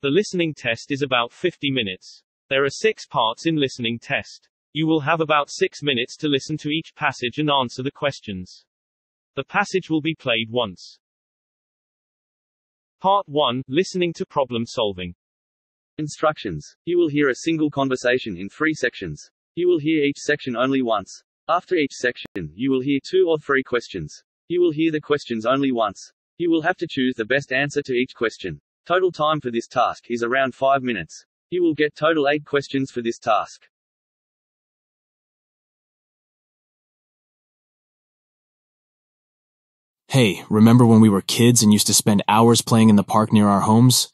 The listening test is about 50 minutes. There are 6 parts in listening test. You will have about 6 minutes to listen to each passage and answer the questions. The passage will be played once. Part 1, listening to problem solving. Instructions. You will hear a single conversation in 3 sections. You will hear each section only once. After each section, you will hear 2 or 3 questions. You will hear the questions only once. You will have to choose the best answer to each question. Total time for this task is around 5 minutes. You will get total 8 questions for this task. Hey, remember when we were kids and used to spend hours playing in the park near our homes?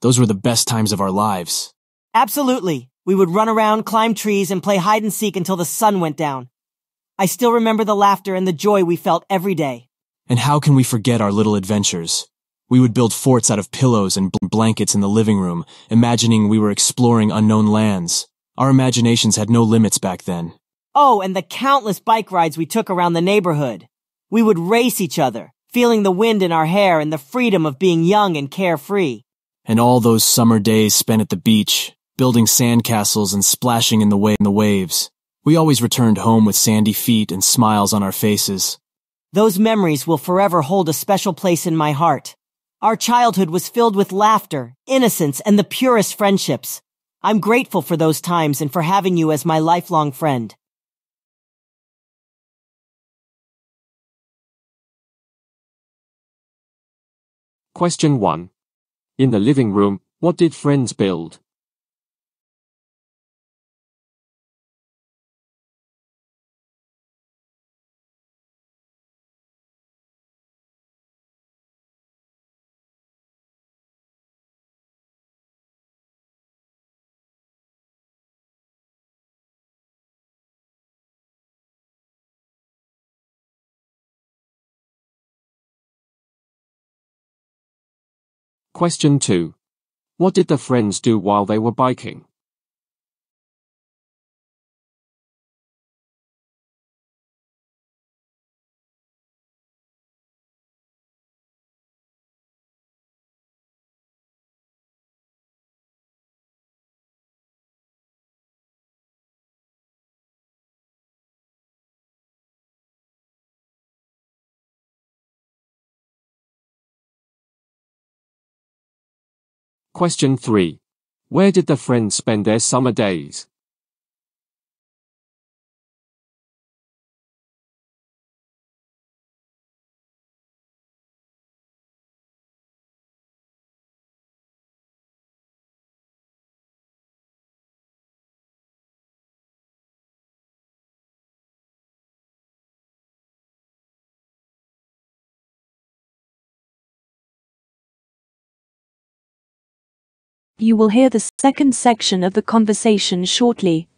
Those were the best times of our lives. Absolutely. We would run around, climb trees, and play hide-and-seek until the sun went down. I still remember the laughter and the joy we felt every day. And how can we forget our little adventures? We would build forts out of pillows and blankets in the living room, imagining we were exploring unknown lands. Our imaginations had no limits back then. Oh, and the countless bike rides we took around the neighborhood. We would race each other, feeling the wind in our hair and the freedom of being young and carefree. And all those summer days spent at the beach, building sandcastles and splashing in the waves. We always returned home with sandy feet and smiles on our faces. Those memories will forever hold a special place in my heart. Our childhood was filled with laughter, innocence, and the purest friendships. I'm grateful for those times and for having you as my lifelong friend. Question 1. In the living room, what did friends build? Question 2. What did the friends do while they were biking? Question 3. Where did the friends spend their summer days? You will hear the second section of the conversation shortly.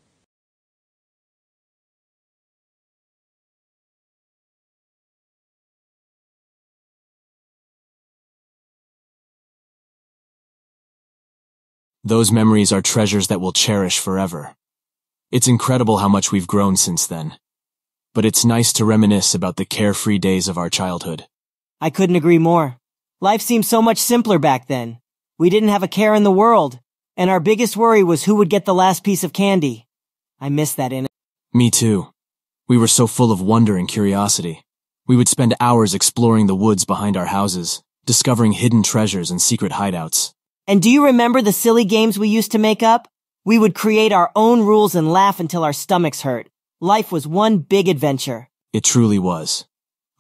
Those memories are treasures that we'll cherish forever. It's incredible how much we've grown since then. But it's nice to reminisce about the carefree days of our childhood. I couldn't agree more. Life seemed so much simpler back then. We didn't have a care in the world, and our biggest worry was who would get the last piece of candy. I miss that in it. Me too. We were so full of wonder and curiosity. We would spend hours exploring the woods behind our houses, discovering hidden treasures and secret hideouts. And do you remember the silly games we used to make up? We would create our own rules and laugh until our stomachs hurt. Life was one big adventure. It truly was.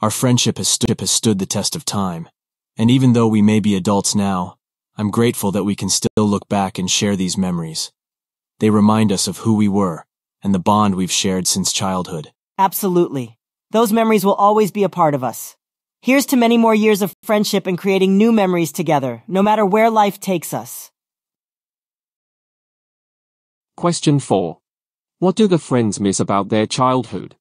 Our friendship has stood the test of time. And even though we may be adults now, I'm grateful that we can still look back and share these memories. They remind us of who we were and the bond we've shared since childhood. Absolutely. Those memories will always be a part of us. Here's to many more years of friendship and creating new memories together, no matter where life takes us. Question 4. What do the friends miss about their childhood?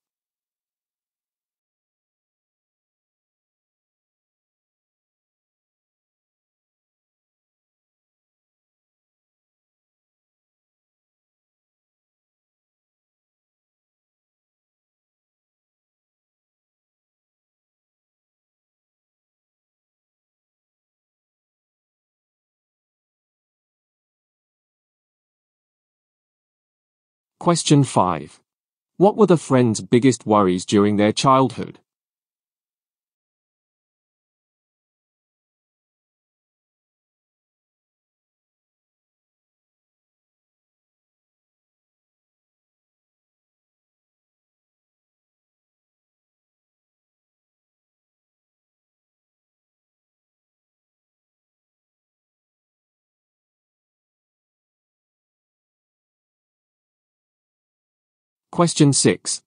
Question 5. What were the friends' biggest worries during their childhood? Question 6.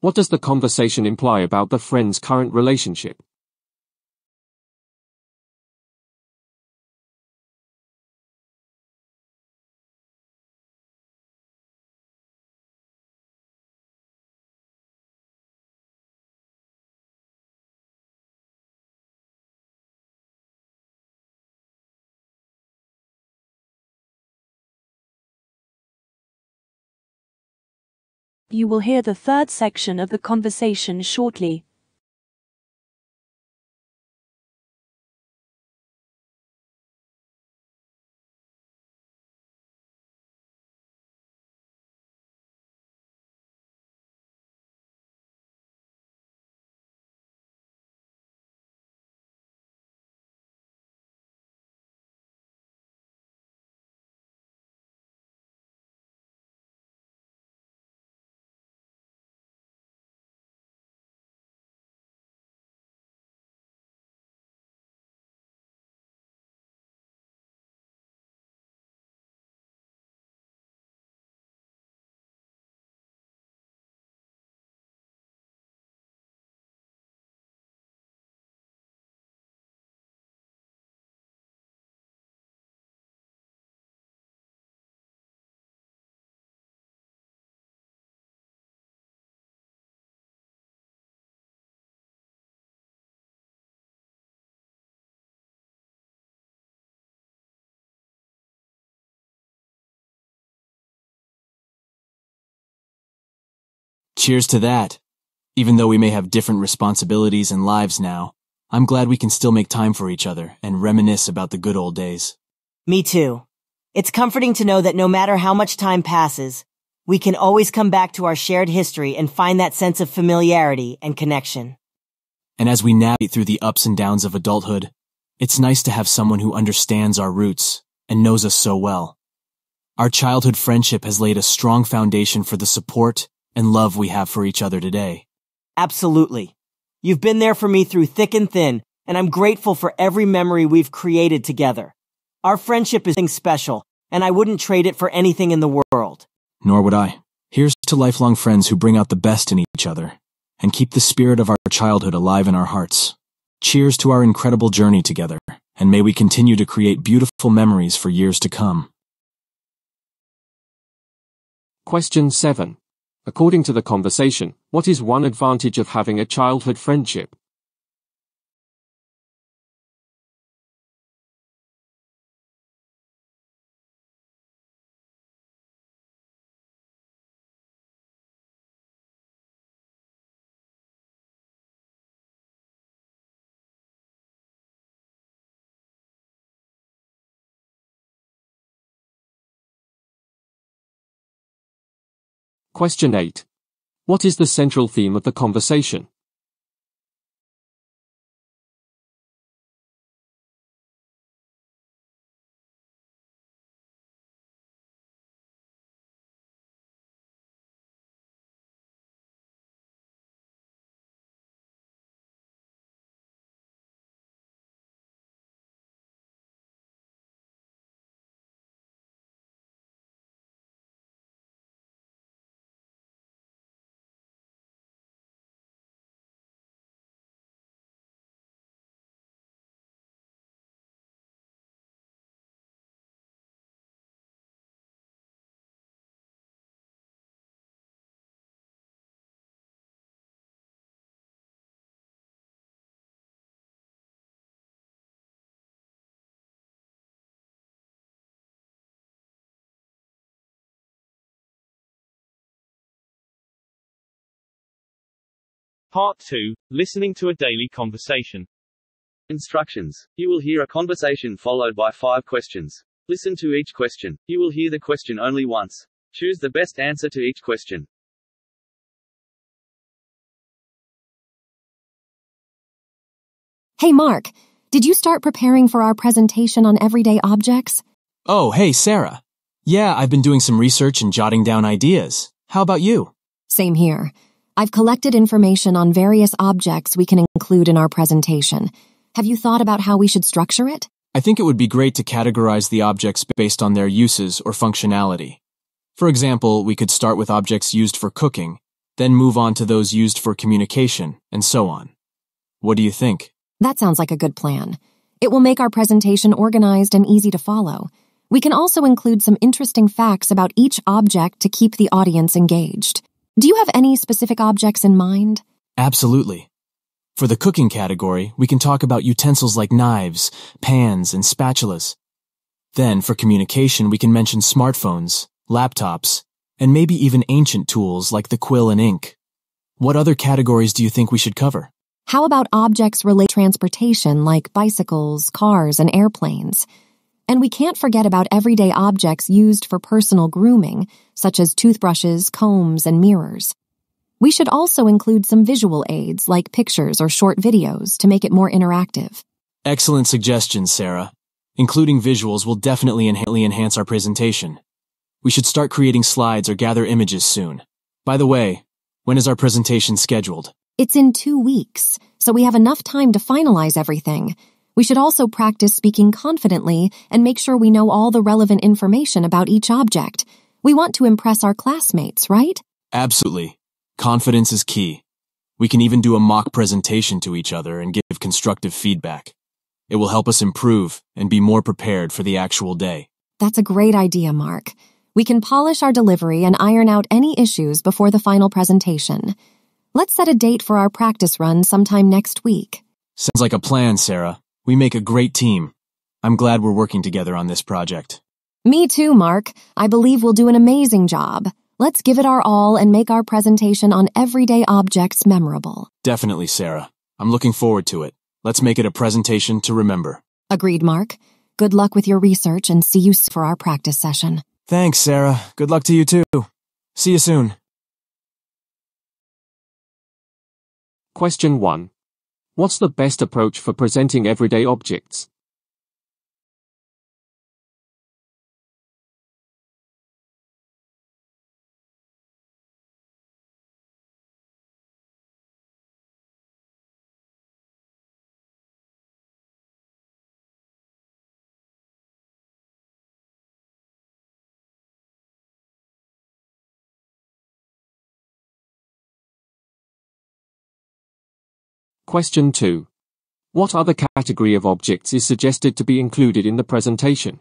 What does the conversation imply about the friend's current relationship? You will hear the third section of the conversation shortly. Cheers to that. Even though we may have different responsibilities and lives now, I'm glad we can still make time for each other and reminisce about the good old days. Me too. It's comforting to know that no matter how much time passes, we can always come back to our shared history and find that sense of familiarity and connection. And as we navigate through the ups and downs of adulthood, it's nice to have someone who understands our roots and knows us so well. Our childhood friendship has laid a strong foundation for the support and love we have for each other today. Absolutely. You've been there for me through thick and thin, and I'm grateful for every memory we've created together. Our friendship is something special, and I wouldn't trade it for anything in the world. Nor would I. Here's to lifelong friends who bring out the best in each other and keep the spirit of our childhood alive in our hearts. Cheers to our incredible journey together, and may we continue to create beautiful memories for years to come. Question 7. According to the conversation, what is one advantage of having a childhood friendship? Question 8. What is the central theme of the conversation? Part 2. Listening to a daily conversation. Instructions. You will hear a conversation followed by 5 questions. Listen to each question. You will hear the question only once. Choose the best answer to each question. Hey Mark, did you start preparing for our presentation on everyday objects? Oh, hey Sarah. Yeah, I've been doing some research and jotting down ideas. How about you? Same here. I've collected information on various objects we can include in our presentation. Have you thought about how we should structure it? I think it would be great to categorize the objects based on their uses or functionality. For example, we could start with objects used for cooking, then move on to those used for communication, and so on. What do you think? That sounds like a good plan. It will make our presentation organized and easy to follow. We can also include some interesting facts about each object to keep the audience engaged. Do you have any specific objects in mind? Absolutely. For the cooking category, we can talk about utensils like knives, pans, and spatulas. Then, for communication, we can mention smartphones, laptops, and maybe even ancient tools like the quill and ink. What other categories do you think we should cover? How about objects related to transportation like bicycles, cars, and airplanes? And we can't forget about everyday objects used for personal grooming, such as toothbrushes, combs, and mirrors. We should also include some visual aids like pictures or short videos to make it more interactive. Excellent suggestions, Sarah. Including visuals will definitely enhance our presentation. We should start creating slides or gather images soon. By the way, when is our presentation scheduled? It's in 2 weeks, so we have enough time to finalize everything. We should also practice speaking confidently and make sure we know all the relevant information about each object. We want to impress our classmates, right? Absolutely. Confidence is key. We can even do a mock presentation to each other and give constructive feedback. It will help us improve and be more prepared for the actual day. That's a great idea, Mark. We can polish our delivery and iron out any issues before the final presentation. Let's set a date for our practice run sometime next week. Sounds like a plan, Sarah. We make a great team. I'm glad we're working together on this project. Me too, Mark. I believe we'll do an amazing job. Let's give it our all and make our presentation on everyday objects memorable. Definitely, Sarah. I'm looking forward to it. Let's make it a presentation to remember. Agreed, Mark. Good luck with your research and see you soon for our practice session. Thanks, Sarah. Good luck to you too. See you soon. Question 1. What's the best approach for presenting everyday objects? Question 2. What other category of objects is suggested to be included in the presentation?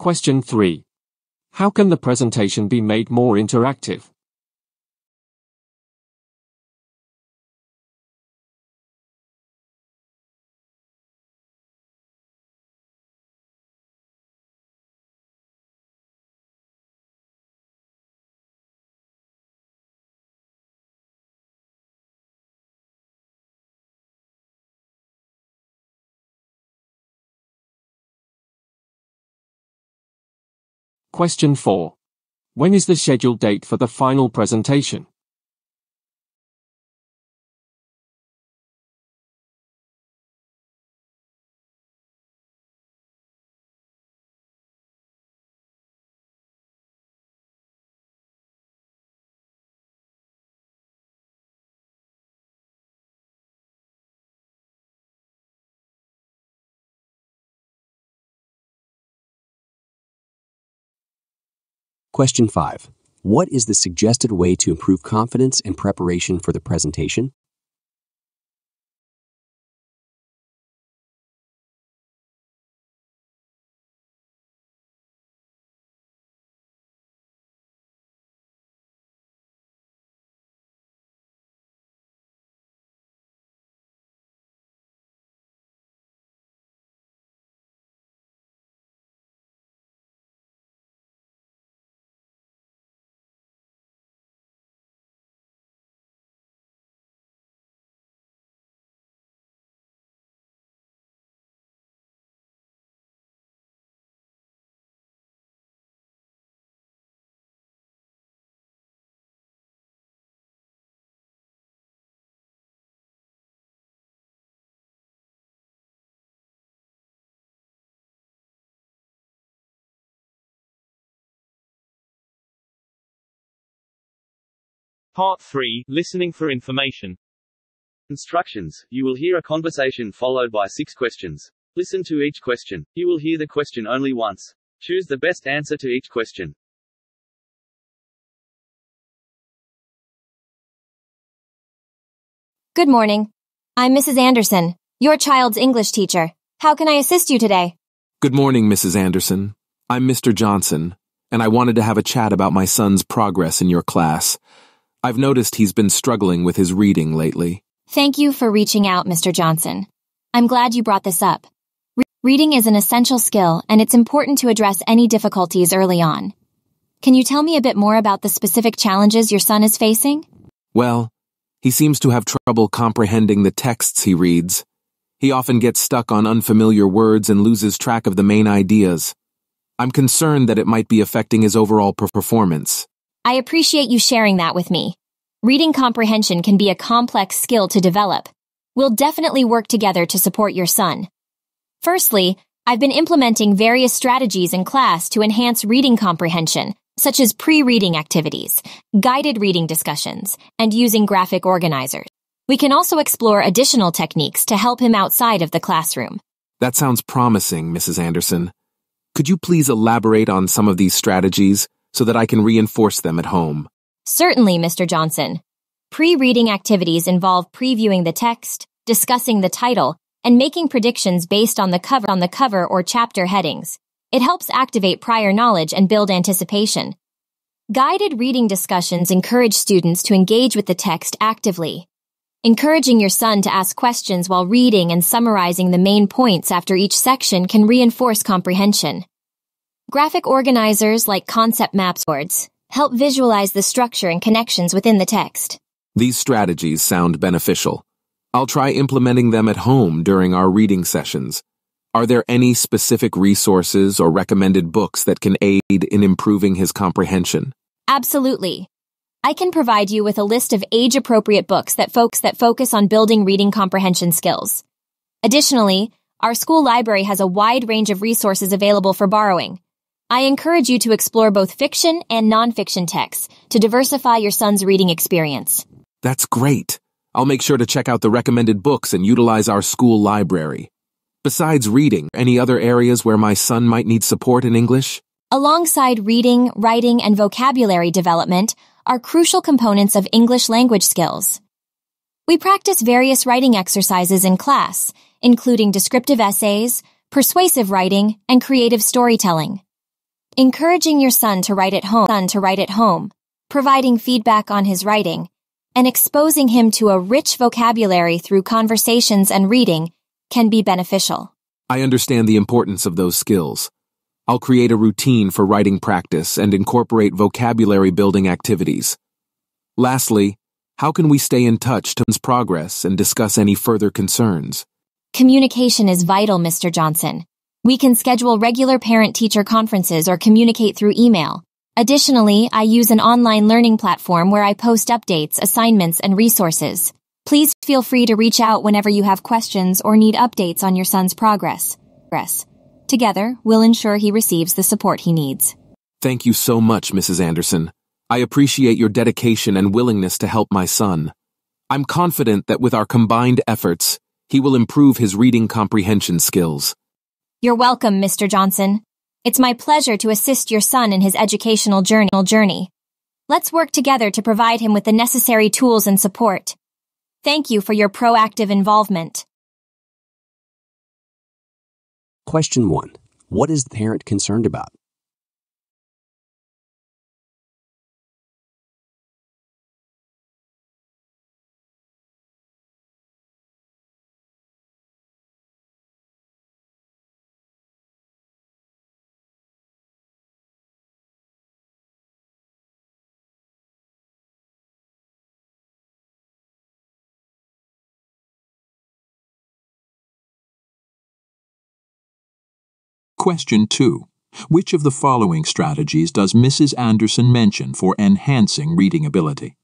Question 3. How can the presentation be made more interactive? Question 4. When is the scheduled date for the final presentation? Question 5. What is the suggested way to improve confidence and preparation for the presentation? Part 3 – Listening for information. Instructions. You will hear a conversation followed by 6 questions. Listen to each question. You will hear the question only once. Choose the best answer to each question. Good morning. I'm Mrs. Anderson, your child's English teacher. How can I assist you today? Good morning, Mrs. Anderson. I'm Mr. Johnson, and I wanted to have a chat about my son's progress in your class. I've noticed he's been struggling with his reading lately. Thank you for reaching out, Mr. Johnson. I'm glad you brought this up. Reading is an essential skill, and it's important to address any difficulties early on. Can you tell me a bit more about the specific challenges your son is facing? Well, he seems to have trouble comprehending the texts he reads. He often gets stuck on unfamiliar words and loses track of the main ideas. I'm concerned that it might be affecting his overall performance. I appreciate you sharing that with me. Reading comprehension can be a complex skill to develop. We'll definitely work together to support your son. Firstly, I've been implementing various strategies in class to enhance reading comprehension, such as pre-reading activities, guided reading discussions, and using graphic organizers. We can also explore additional techniques to help him outside of the classroom. That sounds promising, Mrs. Anderson. Could you please elaborate on some of these strategies so that I can reinforce them at home? Certainly, Mr. Johnson. Pre-reading activities involve previewing the text, discussing the title, and making predictions based on the cover or chapter headings. It helps activate prior knowledge and build anticipation. Guided reading discussions encourage students to engage with the text actively. Encouraging your son to ask questions while reading and summarizing the main points after each section can reinforce comprehension. Graphic organizers like concept maps boards help visualize the structure and connections within the text. These strategies sound beneficial. I'll try implementing them at home during our reading sessions. Are there any specific resources or recommended books that can aid in improving his comprehension? Absolutely. I can provide you with a list of age-appropriate books that focus on building reading comprehension skills. Additionally, our school library has a wide range of resources available for borrowing. I encourage you to explore both fiction and non-fiction texts to diversify your son's reading experience. That's great. I'll make sure to check out the recommended books and utilize our school library. Besides reading, any other areas where my son might need support in English? Alongside reading, writing, and vocabulary development are crucial components of English language skills. We practice various writing exercises in class, including descriptive essays, persuasive writing, and creative storytelling. Encouraging your son to write at home, providing feedback on his writing, and exposing him to a rich vocabulary through conversations and reading can be beneficial. I understand the importance of those skills. I'll create a routine for writing practice and incorporate vocabulary building activities. Lastly, how can we stay in touch to his progress and discuss any further concerns? Communication is vital, Mr. Johnson. We can schedule regular parent-teacher conferences or communicate through email. Additionally, I use an online learning platform where I post updates, assignments, and resources. Please feel free to reach out whenever you have questions or need updates on your son's progress. Together, we'll ensure he receives the support he needs. Thank you so much, Mrs. Anderson. I appreciate your dedication and willingness to help my son. I'm confident that with our combined efforts, he will improve his reading comprehension skills. You're welcome, Mr. Johnson. It's my pleasure to assist your son in his educational journey. Let's work together to provide him with the necessary tools and support. Thank you for your proactive involvement. Question 1. What is the parent concerned about? Question 2. Which of the following strategies does Mrs. Anderson mention for enhancing reading ability?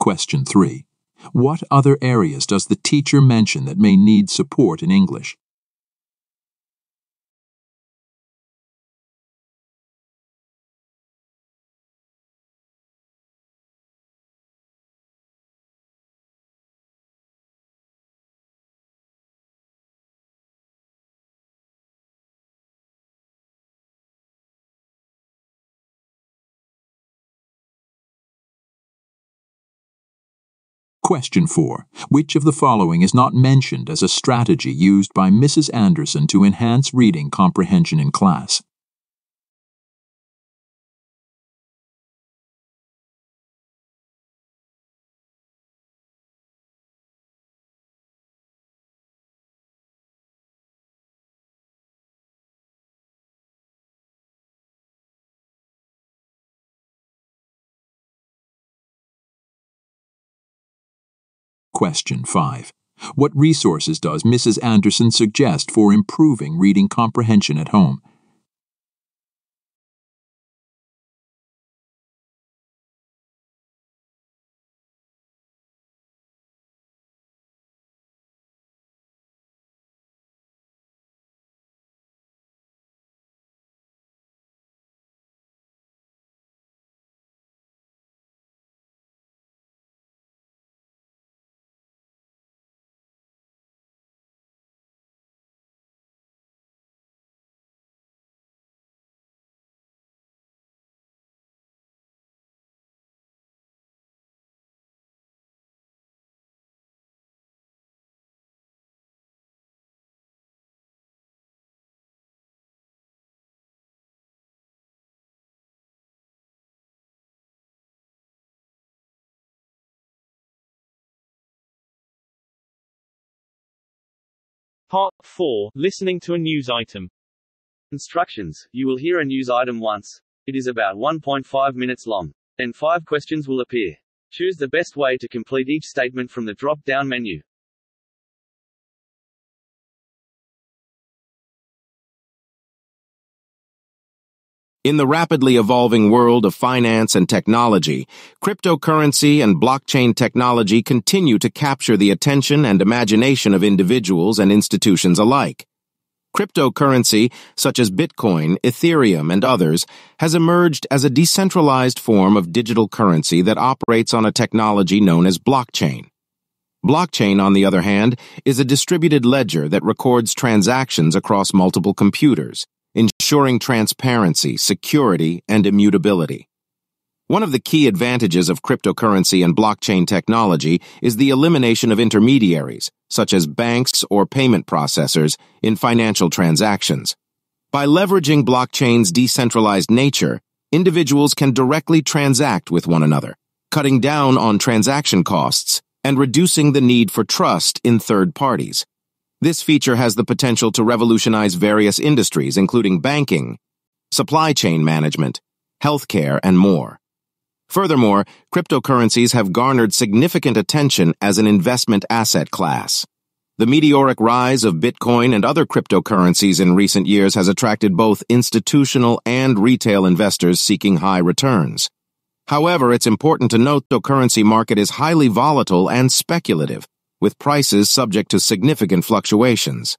Question 3. What other areas does the teacher mention that may need support in English? Question 4. Which of the following is not mentioned as a strategy used by Mrs. Anderson to enhance reading comprehension in class? Question 5. What resources does Mrs. Anderson suggest for improving reading comprehension at home? Part 4. Listening to a news item. Instructions. You will hear a news item once. It is about 1.5 minutes long. Then 5 questions will appear. Choose the best way to complete each statement from the drop-down menu. In the rapidly evolving world of finance and technology, cryptocurrency and blockchain technology continue to capture the attention and imagination of individuals and institutions alike. Cryptocurrency, such as Bitcoin, Ethereum, and others, has emerged as a decentralized form of digital currency that operates on a technology known as blockchain. Blockchain, on the other hand, is a distributed ledger that records transactions across multiple computers, ensuring transparency, security, and immutability. One of the key advantages of cryptocurrency and blockchain technology is the elimination of intermediaries, such as banks or payment processors, in financial transactions. By leveraging blockchain's decentralized nature, individuals can directly transact with one another, cutting down on transaction costs and reducing the need for trust in third parties. This feature has the potential to revolutionize various industries, including banking, supply chain management, healthcare, and more. Furthermore, cryptocurrencies have garnered significant attention as an investment asset class. The meteoric rise of Bitcoin and other cryptocurrencies in recent years has attracted both institutional and retail investors seeking high returns. However, it's important to note the cryptocurrency market is highly volatile and speculative, with prices subject to significant fluctuations.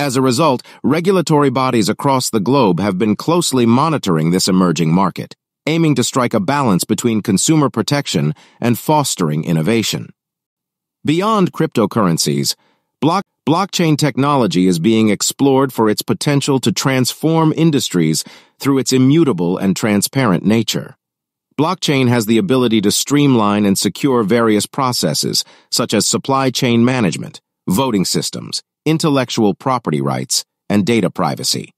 As a result, regulatory bodies across the globe have been closely monitoring this emerging market, aiming to strike a balance between consumer protection and fostering innovation. Beyond cryptocurrencies, blockchain technology is being explored for its potential to transform industries through its immutable and transparent nature. Blockchain has the ability to streamline and secure various processes, such as supply chain management, voting systems, intellectual property rights, and data privacy.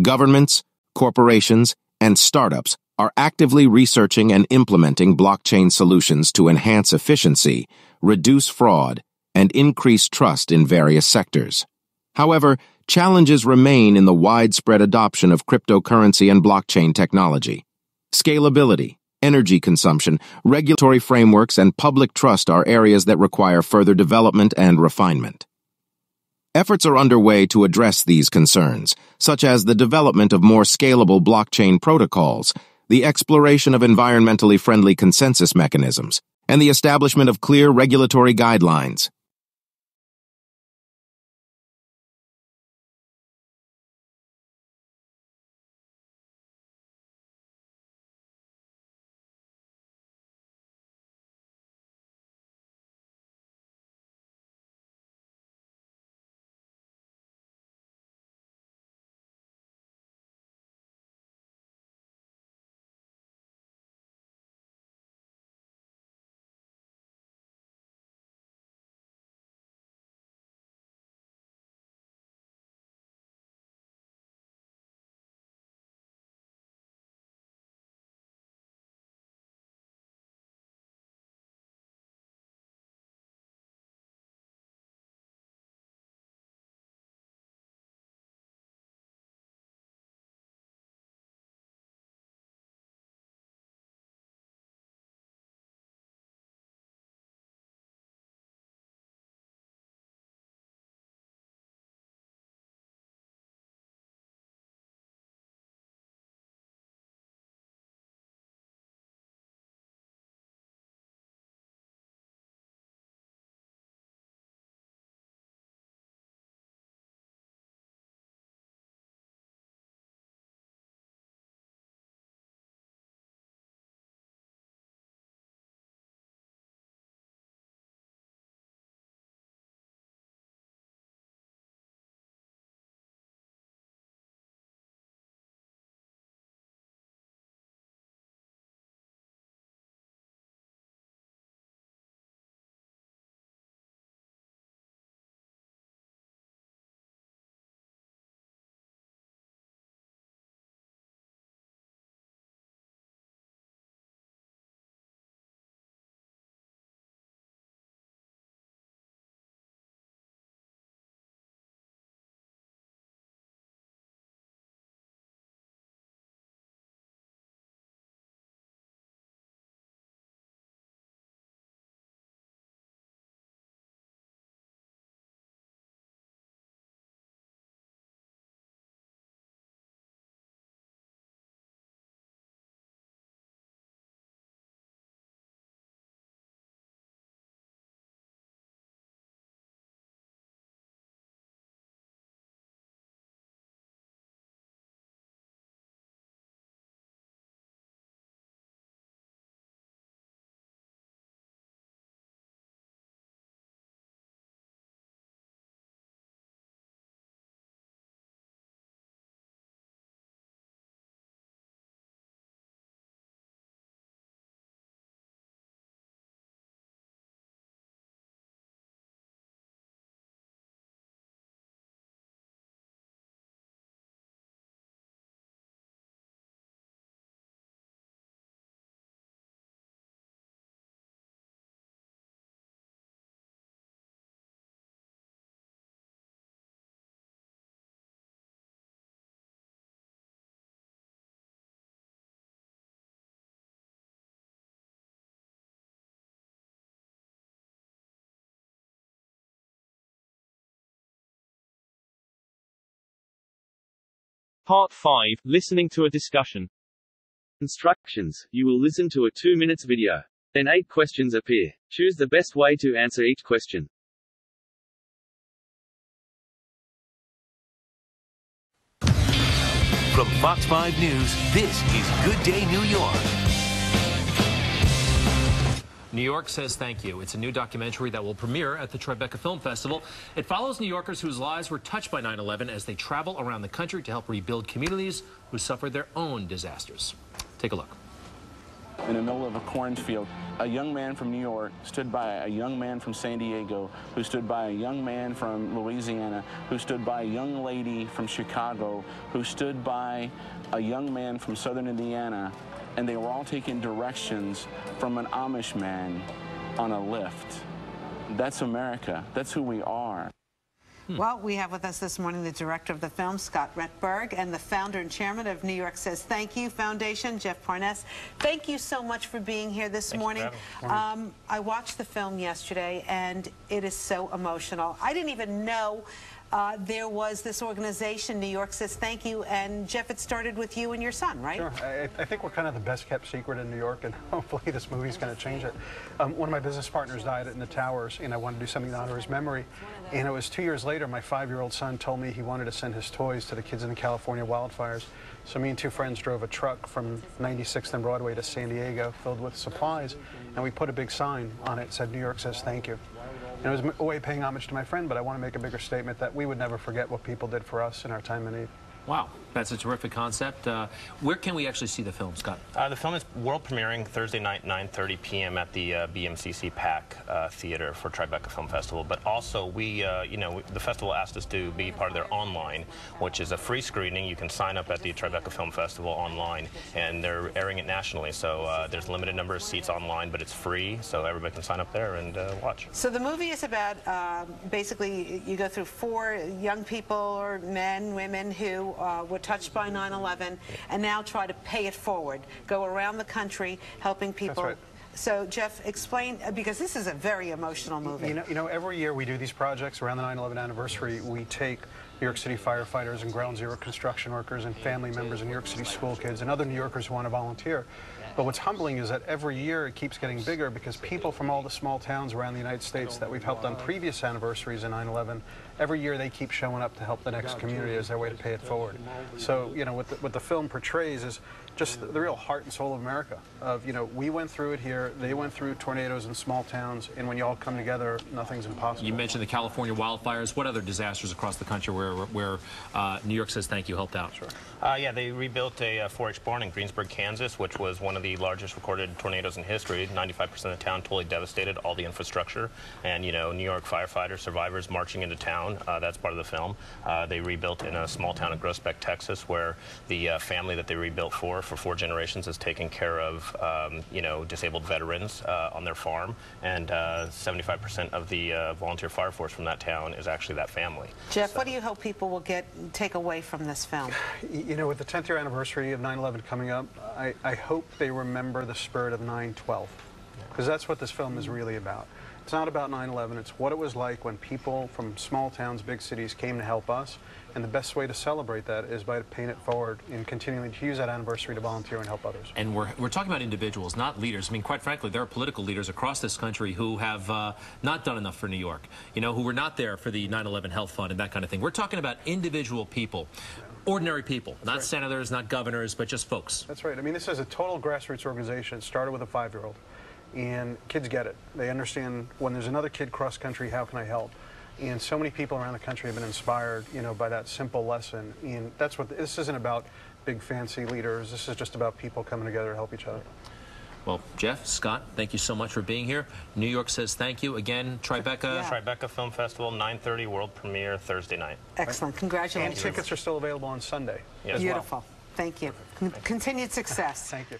Governments, corporations, and startups are actively researching and implementing blockchain solutions to enhance efficiency, reduce fraud, and increase trust in various sectors. However, challenges remain in the widespread adoption of cryptocurrency and blockchain technology. Scalability, energy consumption, regulatory frameworks, and public trust are areas that require further development and refinement. Efforts are underway to address these concerns, such as the development of more scalable blockchain protocols, the exploration of environmentally friendly consensus mechanisms, and the establishment of clear regulatory guidelines. Part 5, listening to a discussion. Instructions. You will listen to a 2-minute video. Then 8 questions appear. Choose the best way to answer each question. From Fox 5 News, this is Good Day New York. New York says thank you. It's a new documentary that will premiere at the Tribeca Film Festival. It follows New Yorkers whose lives were touched by 9/11 as they travel around the country to help rebuild communities who suffered their own disasters. Take a look. In the middle of a cornfield, a young man from New York stood by a young man from San Diego, who stood by a young man from Louisiana, who stood by a young lady from Chicago, who stood by a young man from Southern Indiana, and they were all taking directions from an Amish man on a lift. That's America. That's who we are. Well, we have with us this morning the director of the film, Scott Rentberg, and the founder and chairman of New York Says Thank You Foundation, Jeff Parnes. Thank you so much for being here this morning. I watched the film yesterday, and it is so emotional. I didn't even know there was this organization, New York Says Thank You, and Jeff, it started with you and your son, right? Sure. I think we're kind of the best kept secret in New York, and hopefully this movie's going to change it. One of my business partners died in the towers, and I wanted to do something to honor his memory. And it was 2 years later, my 5-year-old son told me he wanted to send his toys to the kids in the California wildfires. So me and two friends drove a truck from 96th and Broadway to San Diego filled with supplies, and we put a big sign on it that said, New York Says Thank You. And it was a way of paying homage to my friend, but I want to make a bigger statement that we would never forget what people did for us in our time of need. Wow, that's a terrific concept. Where can we actually see the film, Scott? The film is world premiering Thursday night, 9:30 p.m. at the BMCC PAC Theater for Tribeca Film Festival. But also, we, you know, the festival asked us to be part of their online, which is a free screening. You can sign up at the Tribeca Film Festival online, and they're airing it nationally. So there's a limited number of seats online, but it's free, so everybody can sign up there and watch. So the movie is about, basically, you go through 4 young people, or men, women, who were touched by 9/11 and now try to pay it forward, go around the country helping people. That's right. So, Jeff, explain, because this is a very emotional movie. You know, every year we do these projects around the 9/11 anniversary. We take New York City firefighters and ground zero construction workers and family members and New York City school kids and other New Yorkers who want to volunteer. But what's humbling is that every year it keeps getting bigger, because people from all the small towns around the United States that we've helped on previous anniversaries in 9/11, every year they keep showing up to help the next community as their way to pay it forward. So, you know, what the film portrays is just the real heart and soul of America. Of, you know, we went through it here, they went through tornadoes in small towns, and when you all come together, nothing's impossible. You mentioned the California wildfires. What other disasters across the country where New York Says Thank You helped out? Sure. Yeah, they rebuilt a 4-H barn in Greensburg, Kansas, which was one of the largest recorded tornadoes in history. 95% of the town totally devastated, all the infrastructure, and, you know, New York firefighters, survivors marching into town. That's part of the film. They rebuilt in a small town in Groesbeck, Texas, where the family that they rebuilt for 4 generations has taken care of, you know, disabled veterans on their farm, and 75% of the volunteer fire force from that town is actually that family. Jeff, so, what do you hope people will take away from this film? You know, with the 10th year anniversary of 9/11 coming up, I hope they remember the spirit of 9/12, because that's what this film is really about. It's not about 9/11, it's what it was like when people from small towns, big cities came to help us, and the best way to celebrate that is by paying it forward and continuing to use that anniversary to volunteer and help others. And we're talking about individuals, not leaders. I mean, quite frankly, there are political leaders across this country who have not done enough for New York, you know, who were not there for the 9/11 health fund and that kind of thing. We're talking about individual people. Ordinary people, not senators, not governors, but just folks. That's right. I mean, this is a total grassroots organization. It started with a 5-year-old, and kids get it. They understand when there's another kid cross-country, how can I help? And so many people around the country have been inspired, you know, by that simple lesson. And that's what this isn't about, big fancy leaders. This is just about people coming together to help each other. Well, Jeff, Scott, thank you so much for being here. New York Says Thank You. Again, Tribeca. Yeah. Tribeca Film Festival, 9:30, world premiere Thursday night. Excellent. Congratulations. And tickets are still available on Sunday. Yes. Beautiful. Well. Thank you. Continued success. Thank you.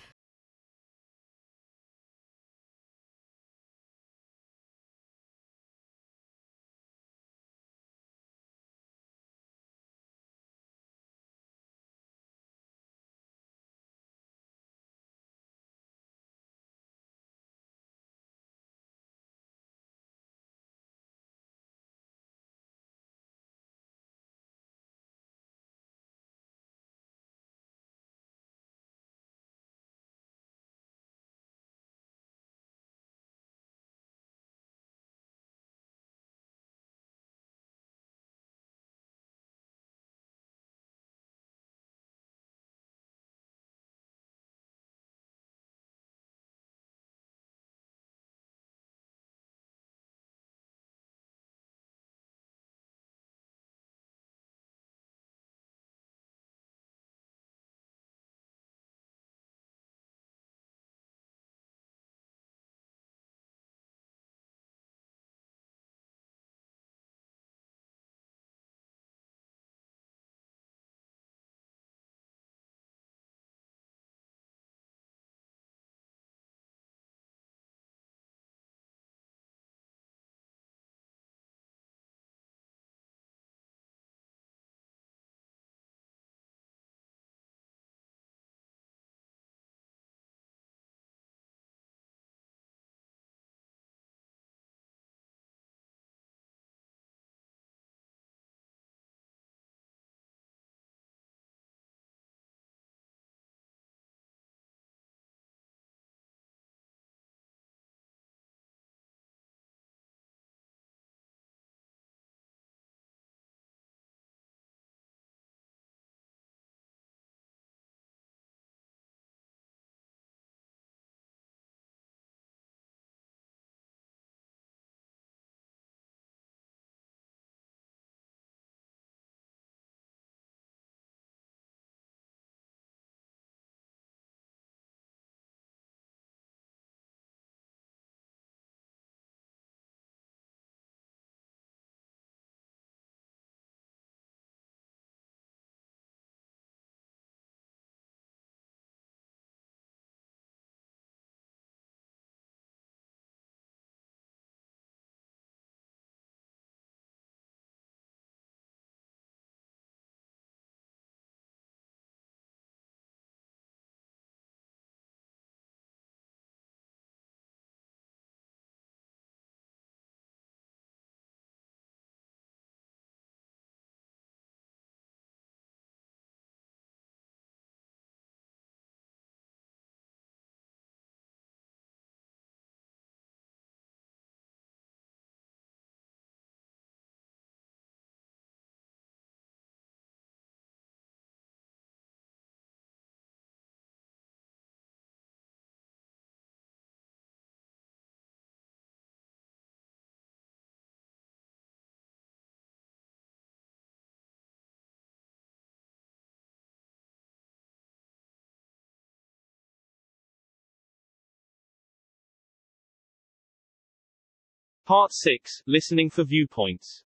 Part 6, Listening for Viewpoints.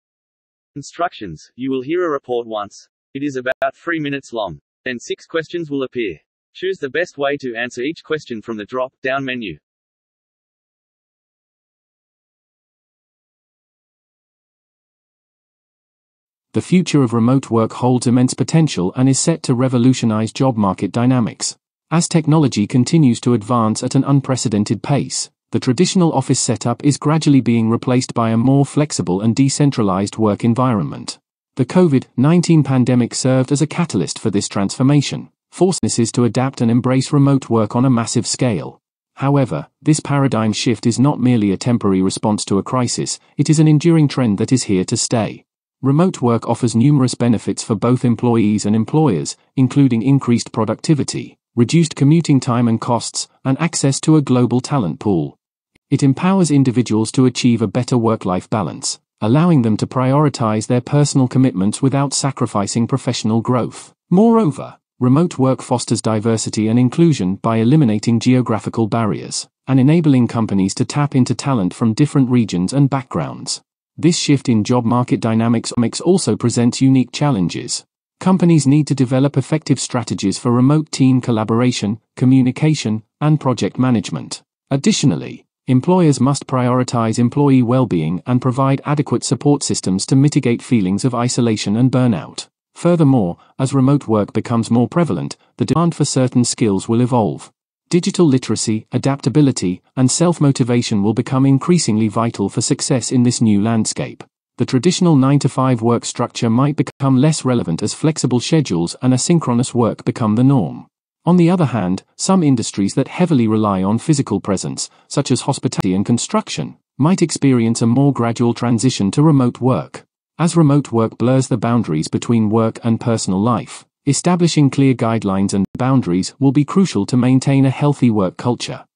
Instructions, you will hear a report once. It is about 3 minutes long. Then 6 questions will appear. Choose the best way to answer each question from the drop-down menu. The future of remote work holds immense potential and is set to revolutionize job market dynamics. As technology continues to advance at an unprecedented pace, the traditional office setup is gradually being replaced by a more flexible and decentralized work environment. The COVID-19 pandemic served as a catalyst for this transformation, forcing businesses to adapt and embrace remote work on a massive scale. However, this paradigm shift is not merely a temporary response to a crisis, it is an enduring trend that is here to stay. Remote work offers numerous benefits for both employees and employers, including increased productivity, reduced commuting time and costs, and access to a global talent pool. It empowers individuals to achieve a better work-life balance, allowing them to prioritize their personal commitments without sacrificing professional growth. Moreover, remote work fosters diversity and inclusion by eliminating geographical barriers and enabling companies to tap into talent from different regions and backgrounds. This shift in job market dynamics also presents unique challenges. Companies need to develop effective strategies for remote team collaboration, communication, and project management. Additionally, employers must prioritize employee well-being and provide adequate support systems to mitigate feelings of isolation and burnout. Furthermore, as remote work becomes more prevalent, the demand for certain skills will evolve. Digital literacy, adaptability, and self-motivation will become increasingly vital for success in this new landscape. The traditional 9-to-5 work structure might become less relevant as flexible schedules and asynchronous work become the norm. On the other hand, some industries that heavily rely on physical presence, such as hospitality and construction, might experience a more gradual transition to remote work. As remote work blurs the boundaries between work and personal life, establishing clear guidelines and boundaries will be crucial to maintain a healthy work culture.